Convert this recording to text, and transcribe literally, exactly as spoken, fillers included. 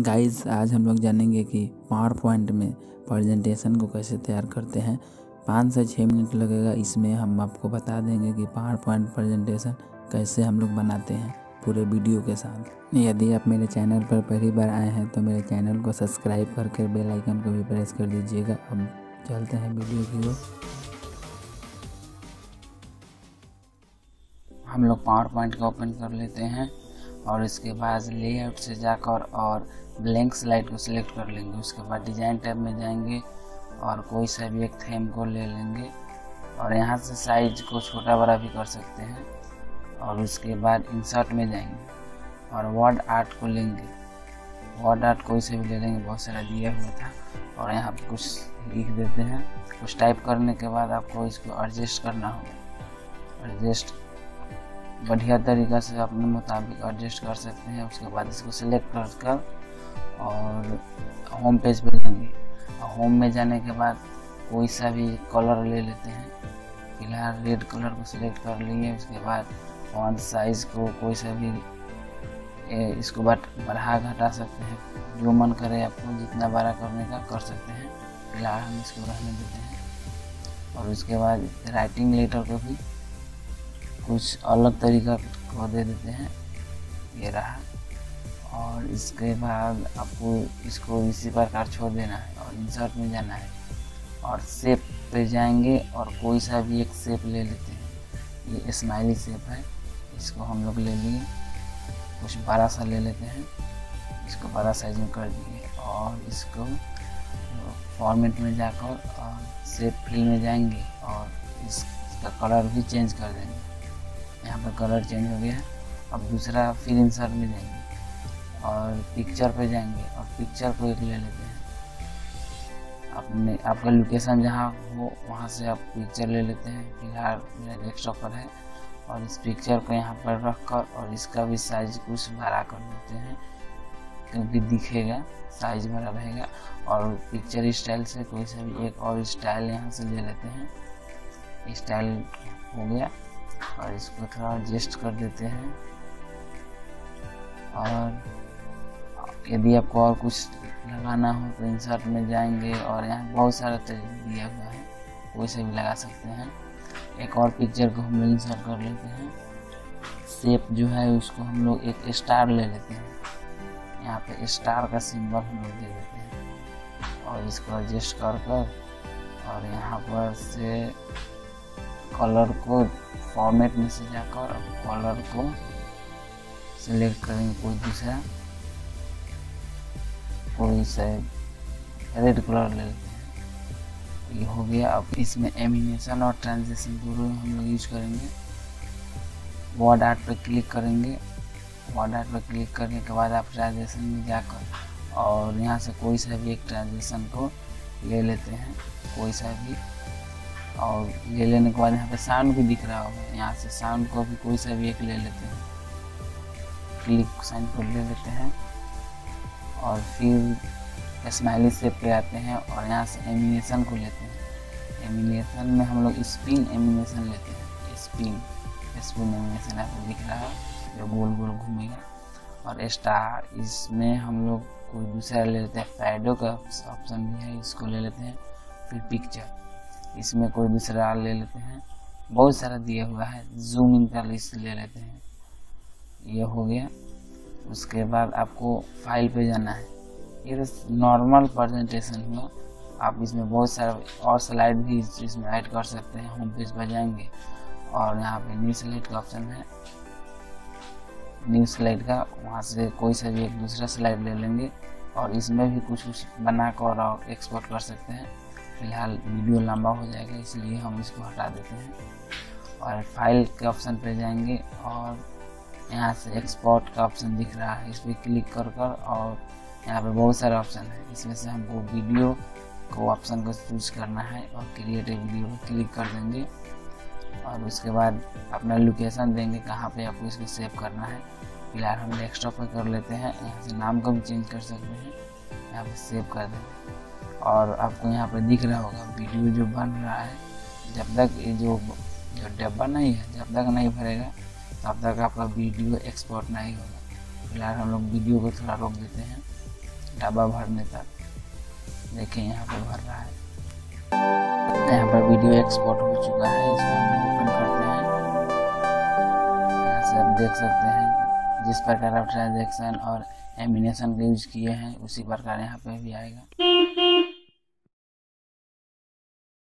Guys आज हम लोग जानेंगे कि पावर पॉइंट में प्रेजेंटेशन को कैसे तैयार करते हैं। पाँच से छः मिनट लगेगा, इसमें हम आपको बता देंगे कि पावर पॉइंट प्रेजेंटेशन कैसे हम लोग बनाते हैं पूरे वीडियो के साथ। यदि आप मेरे चैनल पर पहली बार आए हैं तो मेरे चैनल को सब्सक्राइब करके बेल आइकन को भी प्रेस कर दीजिएगा। अब चलते हैं वीडियो की ओर। हम लोग पावर पॉइंट को ओपन कर लेते हैं और इसके बाद लेआउट से जाकर और ब्लैंक स्लाइड को सिलेक्ट कर लेंगे। उसके बाद डिज़ाइन टैब में जाएंगे और कोई सा भी एक थीम को ले लेंगे और यहाँ से साइज को छोटा बड़ा भी कर सकते हैं। और उसके बाद इंसर्ट में जाएंगे और वर्ड आर्ट को लेंगे। वर्ड आर्ट कोई से भी ले लेंगे, बहुत सारा दिया हुआ था। और यहाँ पर कुछ लिख देते हैं। कुछ टाइप करने के बाद आपको इसको एडजस्ट करना होगा। एडजस्ट बढ़िया तरीक़ा से अपने मुताबिक एडजस्ट कर सकते हैं। उसके बाद इसको सिलेक्ट कर कर और होम पेज पर लेंगे। होम में जाने के बाद कोई सा भी कलर ले लेते हैं। फिलहाल रेड कलर को सिलेक्ट कर लेंगे। उसके बाद फॉन्ट साइज़ को कोई सा भी ए, इसको बट बढ़ा घटा सकते हैं, जो मन करे आपको जितना बड़ा करने का कर सकते हैं। फिलहाल हम इसको रहने देते हैं। और उसके बाद राइटिंग लेटर को भी कुछ अलग तरीका को दे देते हैं, ये रहा। और इसके बाद आपको इसको इसी प्रकार छोड़ देना है और इंसर्ट में जाना है और शेप पे जाएंगे और कोई सा भी एक शेप ले लेते हैं। ये स्माइली शेप है, इसको हम लोग ले लिए। कुछ बड़ा सा ले लेते हैं, इसको बड़ा साइज में कर दिए। और इसको फॉर्मेट में जाकर और शेप फील्ड में जाएंगे और इसका कलर भी चेंज कर देंगे। यहाँ पर कलर चेंज हो गया। अब दूसरा फिर इंसर्ट में जाएंगे और पिक्चर पे जाएंगे और पिक्चर को एक ले लेते हैं। अपने आपका लोकेशन जहाँ हो वहाँ से आप पिक्चर ले लेते हैं। फिलहाल मेरा डेस्कटॉप पर है। और इस पिक्चर को यहाँ पर रखकर और इसका भी साइज कुछ बड़ा कर देते हैं, क्योंकि दिखेगा साइज बड़ा रहेगा। और पिक्चर स्टाइल से कोई से भी एक और स्टाइल यहाँ से ले लेते हैं। स्टाइल हो गया और इसको थोड़ा एडजस्ट कर देते हैं। और यदि आपको और कुछ लगाना हो तो इंसर्ट में जाएंगे और यहाँ बहुत सारा तरीका दिया हुआ है, कोई से भी लगा सकते हैं। एक और पिक्चर को हम लोग इंसर्ट कर लेते हैं। शेप जो है उसको हम लोग एक स्टार ले लेते हैं। यहाँ पे स्टार का सिंबल हम लोग दे देते हैं और इसको एडजस्ट कर कर और यहाँ पर से कलर को फॉर्मेट में से जाकर कलर को सिलेक्ट करेंगे। कोई दूसरा कोई से रेड कलर ले लेते हैं, ये हो गया। अब इसमें एनिमेशन और ट्रांजिशन दोनों हम लोग यूज करेंगे। वर्ड आर्ट पर क्लिक करेंगे। वर्ड आर्ट पर क्लिक करने के बाद आप ट्रांजिशन में जाकर और यहाँ से कोई सा भी एक ट्रांजिशन को ले लेते हैं, कोई सा भी। और ले लेने के बाद यहाँ पे साउंड भी दिख रहा होगा, यहाँ से साउंड को भी कोई सा भी एक ले लेते हैं। क्लिक साउंड को ले लेते हैं और फिर स्माइली शेप पे आते हैं और यहाँ से एनिमेशन को लेते हैं। एनिमेशन में हम लोग स्पिन एनिमेशन लेते हैं। स्पिन स्पिन एनिमेशन आपको दिख रहा है, जो गोल गोल घूमेगा। और स्टार, इसमें हम लोग कोई दूसरा ले लेते हैं। फेडो का ऑप्शन भी है, इसको ले लेते हैं। फिर पिक्चर, इसमें कोई दूसरा ले लेते हैं। बहुत सारा दिया हुआ है, जूम इन का लिस्ट ले लेते हैं, ये हो गया। उसके बाद आपको फाइल पे जाना है। ये नॉर्मल प्रेजेंटेशन हुआ। आप इसमें बहुत सारा और स्लाइड भी इसमें ऐड कर सकते हैं। होम पेज पर जाएंगे और यहाँ पे न्यू स्लाइड का ऑप्शन है, न्यू स्लाइड का। वहाँ से कोई सा भी एक दूसरा स्लाइड ले लेंगे और इसमें भी कुछ कुछ बना कर और एक्सपोर्ट कर सकते हैं। फिलहाल वीडियो लंबा हो जाएगा, इसलिए हम इसको हटा देते हैं। और फाइल के ऑप्शन पे जाएंगे और यहाँ से एक्सपोर्ट का ऑप्शन दिख रहा है, इस पर क्लिक कर कर और यहाँ पे बहुत सारे ऑप्शन है। इसमें से हमको वीडियो को ऑप्शन को चूज करना है और क्रिएट ए वीडियो पर क्लिक कर देंगे। और उसके बाद अपना लोकेशन देंगे, कहाँ पर आपको इसको सेव करना है। फिलहाल हम डेस्कटॉप पर कर लेते हैं। यहाँ से नाम को भी चेंज कर सकते हैं, यहाँ पर सेव कर देंगे। और आपको यहाँ पर दिख रहा होगा वीडियो जो बन रहा है। जब तक ये जो जो डब्बा नहीं है, जब तक नहीं भरेगा तब तक आपका वीडियो एक्सपोर्ट नहीं होगा। फिलहाल हम लोग वीडियो को थोड़ा रोक देते हैं। ढाबा भरने तक। देखिए यहाँ पे भर रहा है, यहाँ पर वीडियो एक्सपोर्ट हो चुका है। इसको हम ओपन करते हैं। यहाँ से आप देख सकते हैं जिस प्रकार आप ट्रांजेक्शन और एमिनेशन यूज किए हैं उसी प्रकार यहाँ पे भी आएगा।